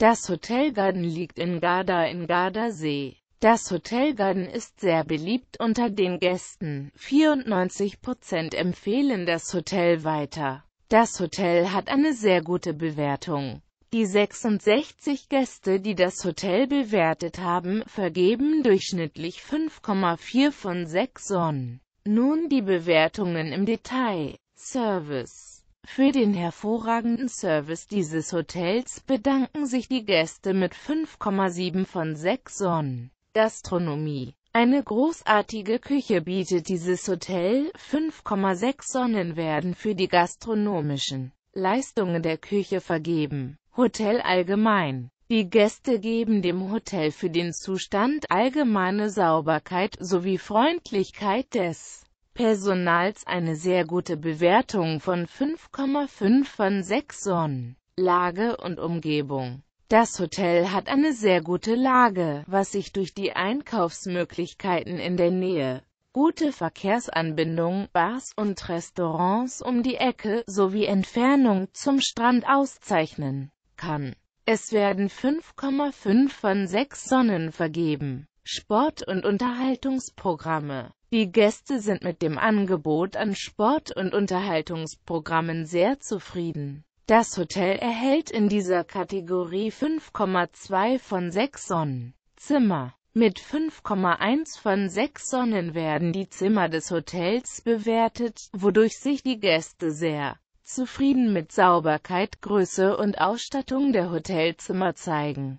Das Hotel Garden liegt in Garda im Gardasee. Das Hotel Garden ist sehr beliebt unter den Gästen. 94% empfehlen das Hotel weiter. Das Hotel hat eine sehr gute Bewertung. Die 66 Gäste, die das Hotel bewertet haben, vergeben durchschnittlich 5,4 von 6 Sonnen. Nun die Bewertungen im Detail. Service. Für den hervorragenden Service dieses Hotels bedanken sich die Gäste mit 5,7 von 6 Sonnen. Gastronomie. Eine großartige Küche bietet dieses Hotel. 5,6 Sonnen werden für die gastronomischen Leistungen der Küche vergeben. Hotel allgemein. Die Gäste geben dem Hotel für den Zustand, allgemeine Sauberkeit sowie Freundlichkeit des Personals eine sehr gute Bewertung von 5,5 von 6 Sonnen. Lage und Umgebung. Das Hotel hat eine sehr gute Lage, was sich durch die Einkaufsmöglichkeiten in der Nähe, gute Verkehrsanbindung, Bars und Restaurants um die Ecke sowie Entfernung zum Strand auszeichnen kann. Es werden 5,5 von 6 Sonnen vergeben. Sport- und Unterhaltungsprogramme. Die Gäste sind mit dem Angebot an Sport- und Unterhaltungsprogrammen sehr zufrieden. Das Hotel erhält in dieser Kategorie 5,2 von 6 Sonnen. Zimmer. Mit 5,1 von 6 Sonnen werden die Zimmer des Hotels bewertet, wodurch sich die Gäste sehr zufrieden mit Sauberkeit, Größe und Ausstattung der Hotelzimmer zeigen.